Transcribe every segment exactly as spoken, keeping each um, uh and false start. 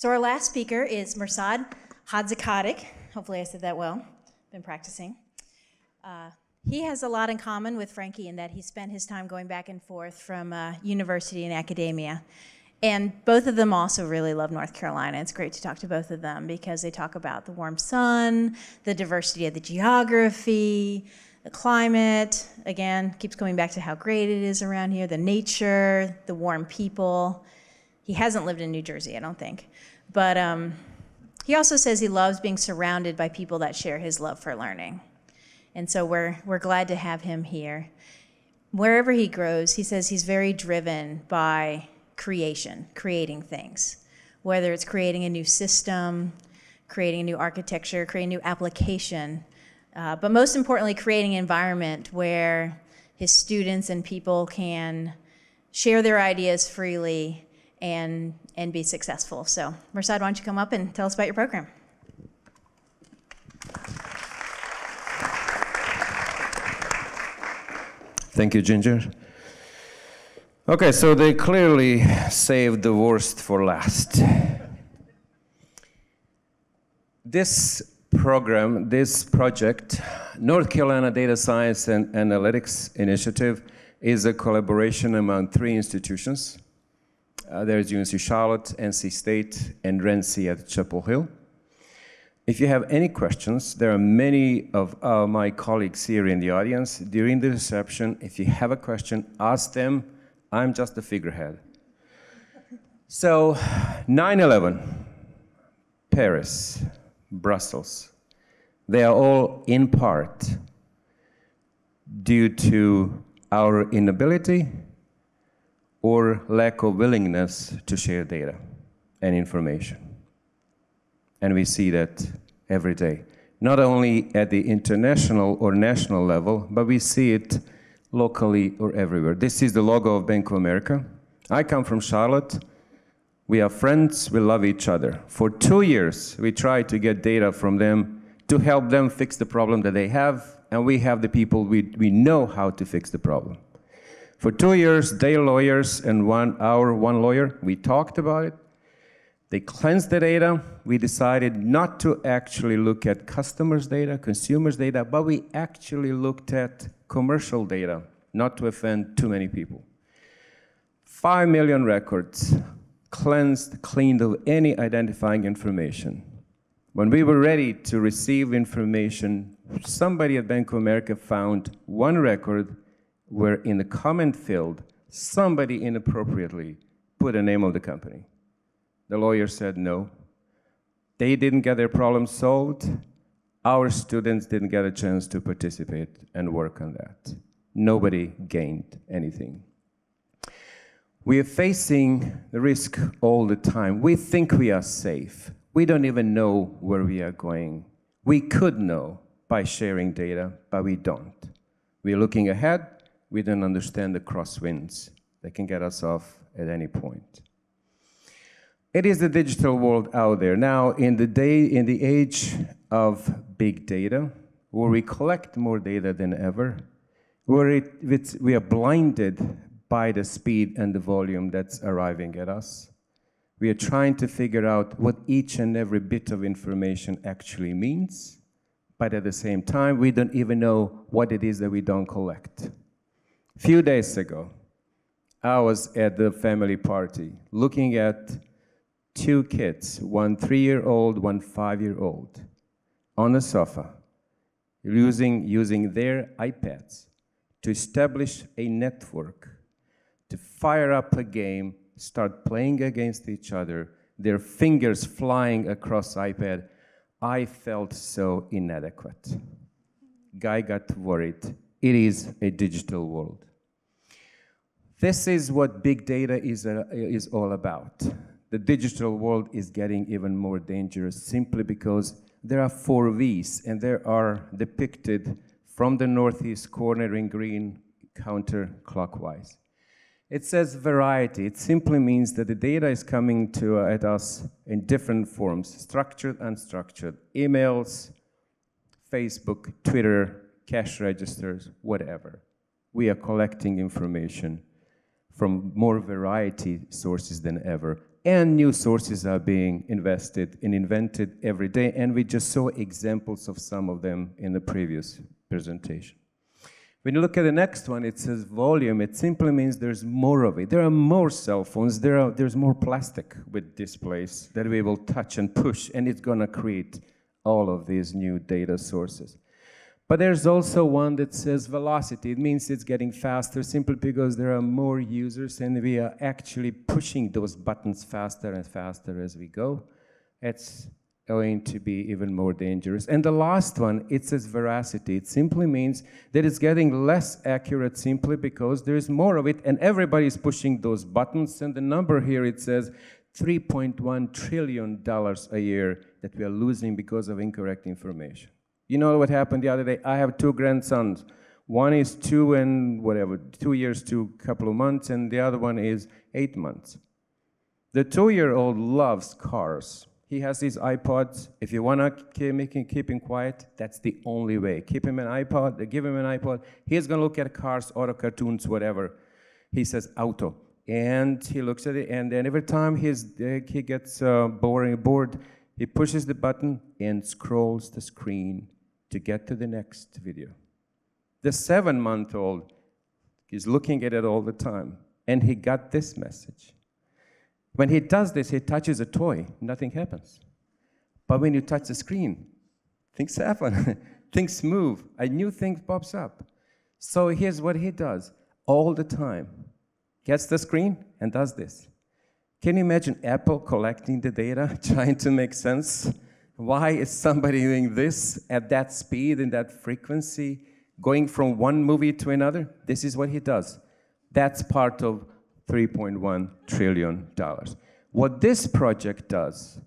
So our last speaker is Mirsad Hadzikadic. Hopefully I said that well. Been practicing. Uh, he has a lot in common with Frankie in that he spent his time going back and forth from uh, university and academia. And both of them also really love North Carolina. It's great to talk to both of them because they talk about the warm sun, the diversity of the geography, the climate, again, keeps going back to how great it is around here, the nature, the warm people. He hasn't lived in New Jersey, I don't think. But um, he also says he loves being surrounded by people that share his love for learning. And so we're, we're glad to have him here. Wherever he grows, he says he's very driven by creation, creating things, whether it's creating a new system, creating a new architecture, creating a new application, uh, but most importantly, creating an environment where his students and people can share their ideas freely and, and be successful. So Mirsad, why don't you come up and tell us about your program? Thank you, Ginger. Okay, so they clearly saved the worst for last. This program, this project, North Carolina Data Science and Analytics Initiative, is a collaboration among three institutions. Uh, there's U N C Charlotte, N C State, and RENCI at Chapel Hill. If you have any questions, there are many of uh, my colleagues here in the audience. During the reception, if you have a question, ask them. I'm just a figurehead. So, nine eleven, Paris, Brussels, they are all in part due to our inability or lack of willingness to share data and information. And we see that every day, not only at the international or national level, but we see it locally or everywhere. This is the logo of Bank of America. I come from Charlotte. We are friends, we love each other. For two years, we tried to get data from them to help them fix the problem that they have, and we have the people, we, we know how to fix the problem. For two years, they lawyers and one our one lawyer, we talked about it. They cleansed the data. We decided not to actually look at customers' data, consumers' data, but we actually looked at commercial data, not to offend too many people. Five million records cleansed, cleaned of any identifying information. When we were ready to receive information, somebody at Bank of America found one record where in the comment field, somebody inappropriately put a name of the company. The lawyer said no. They didn't get their problem solved. Our students didn't get a chance to participate and work on that. Nobody gained anything. We are facing the risk all the time. We think we are safe. We don't even know where we are going. We could know by sharing data, but we don't. We're looking ahead. We don't understand the crosswinds. They can get us off at any point. It is the digital world out there. Now, in the day, in the age of big data, where we collect more data than ever, where it, it's, we are blinded by the speed and the volume that's arriving at us, we are trying to figure out what each and every bit of information actually means, but at the same time, we don't even know what it is that we don't collect. A few days ago, I was at the family party looking at two kids, one three-year-old, one five-year-old, on a sofa, using, using their iPads to establish a network, to fire up a game, start playing against each other, their fingers flying across iPad. I felt so inadequate. Guy got worried. It is a digital world. This is what big data is, uh, is all about. The digital world is getting even more dangerous simply because there are four V's, and they are depicted from the northeast corner in green, counterclockwise. It says variety. It simply means that the data is coming to, uh, at us in different forms, structured, unstructured, emails, Facebook, Twitter, cash registers, whatever. We are collecting information from more variety sources than ever. and new sources are being invested and invented every day, and we just saw examples of some of them in the previous presentation. When you look at the next one, it says volume. It simply means there's more of it. There are more cell phones. There are, there's more plastic with displays that we will touch and push, and it's going to create all of these new data sources. But there's also one that says velocity. It means it's getting faster simply because there are more users, and we are actually pushing those buttons faster and faster as we go. It's going to be even more dangerous. And the last one, it says veracity. It simply means that it's getting less accurate simply because there's more of it and everybody's pushing those buttons. And the number here, it says three point one trillion dollars a year that we are losing because of incorrect information. You know what happened the other day? I have two grandsons. One is two and whatever, two years to a couple of months, and the other one is eight months. The two-year-old loves cars. He has his iPods. If you want to keep, make him, keep him quiet, that's the only way. Keep him an iPod, give him an iPod. He's going to look at cars, auto cartoons, whatever. He says auto. And he looks at it, and then every time his, uh, he gets uh, boring, bored, he pushes the button and scrolls the screen to get to the next video. The seven-month-old is looking at it all the time, and he got this message. When he does this, he touches a toy, nothing happens. But when you touch the screen, things happen, things move, a new thing pops up. So here's what he does all the time. Gets the screen and does this. Can you imagine Apple collecting the data, trying to make sense? Why is somebody doing this at that speed and that frequency, going from one movie to another? This is what he does. That's part of three point one trillion dollars. What this project does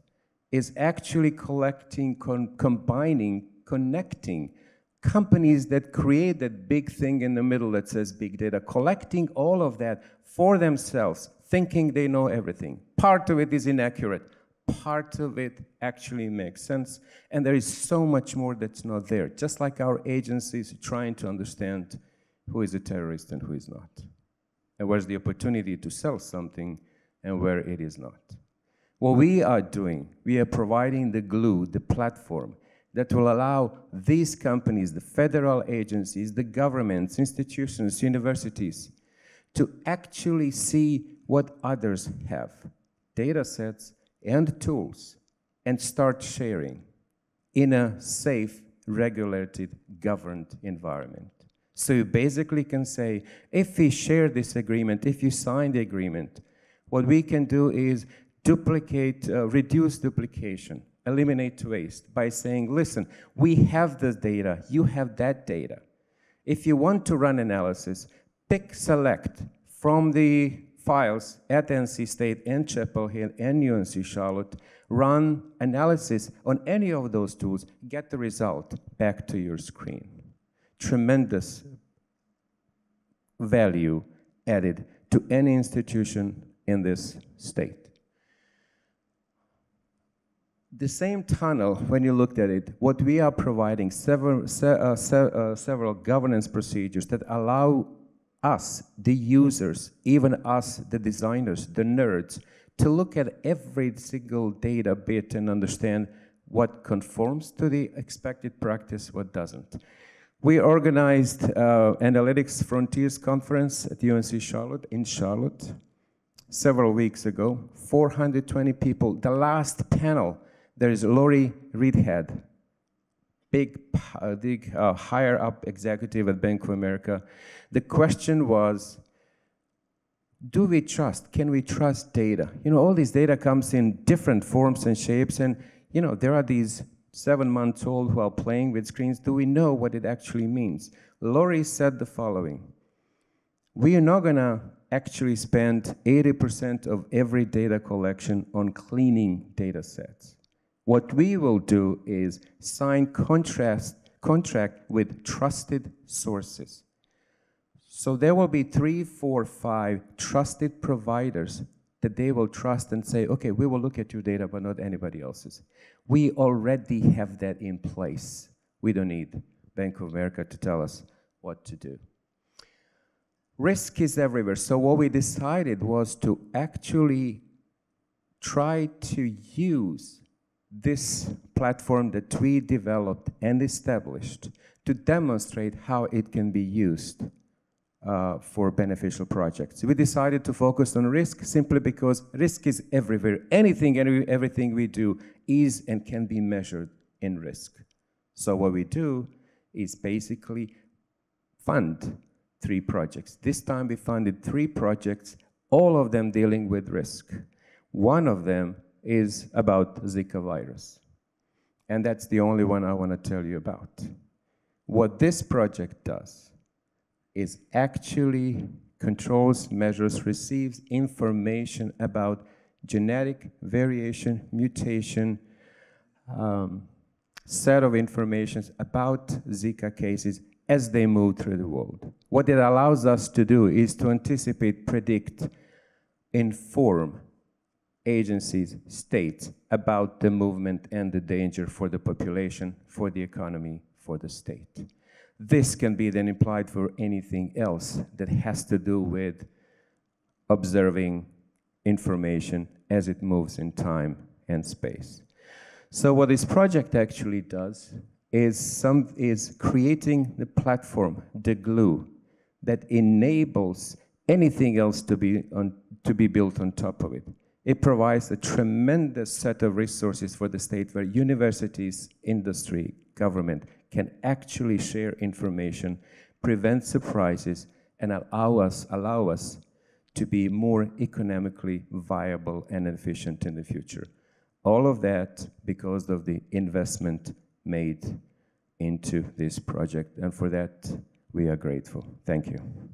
is actually collecting, con combining, connecting companies that create that big thing in the middle that says big data, collecting all of that for themselves, thinking they know everything. Part of it is inaccurate. Part of it actually makes sense. And there is so much more that's not there, just like our agencies trying to understand who is a terrorist and who is not, and where's the opportunity to sell something and where it is not. What we are doing, we are providing the glue, the platform, that will allow these companies, the federal agencies, the governments, institutions, universities, to actually see what others have, data sets and tools, and start sharing in a safe, regulated, governed environment. So you basically can say, if we share this agreement, if you sign the agreement, what we can do is duplicate, uh, reduce duplication, eliminate waste by saying, listen, we have this data, you have that data. If you want to run analysis, pick, select from the files at N C State and Chapel Hill and U N C Charlotte, run analysis on any of those tools, get the result back to your screen. Tremendous value added to any institution in this state. The same tunnel, when you looked at it, what we are providing, several, se uh, se uh, several governance procedures that allow us, the users, even us, the designers, the nerds, to look at every single data bit and understand what conforms to the expected practice, what doesn't. We organized uh, Analytics Frontiers Conference at U N C Charlotte, in Charlotte, several weeks ago. four hundred twenty people. The last panel, there is Lori Reedhead, big, uh, big uh, higher-up executive at Bank of America. The question was, do we trust? Can we trust data? You know, all this data comes in different forms and shapes, and, you know, there are these seven-month-old while playing with screens. Do we know what it actually means? Lori said the following. We are not going to actually spend eighty percent of every data collection on cleaning data sets. What we will do is sign contract, contract with trusted sources. So there will be three, four, five trusted providers that they will trust and say, okay, we will look at your data, but not anybody else's. We already have that in place. We don't need Bank of America to tell us what to do. Risk is everywhere. So what we decided was to actually try to use this platform that we developed and established to demonstrate how it can be used uh, for beneficial projects. We decided to focus on risk simply because risk is everywhere. Anything and everything we do is and can be measured in risk. So what we do is basically fund three projects. This time we funded three projects, all of them dealing with risk. One of them is about Zika virus. And that's the only one I want to tell you about. What this project does is actually controls, measures, receives information about genetic variation, mutation, um, set of information about Zika cases as they move through the world. What it allows us to do is to anticipate, predict, inform agencies, states, about the movement and the danger for the population, for the economy, for the state. This can be then applied for anything else that has to do with observing information as it moves in time and space. So what this project actually does is, some, is creating the platform, the glue, that enables anything else to be, on, to be built on top of it. It provides a tremendous set of resources for the state where universities, industry, government can actually share information, prevent surprises, and allow us, allow us to be more economically viable and efficient in the future. All of that because of the investment made into this project, and for that we are grateful. Thank you.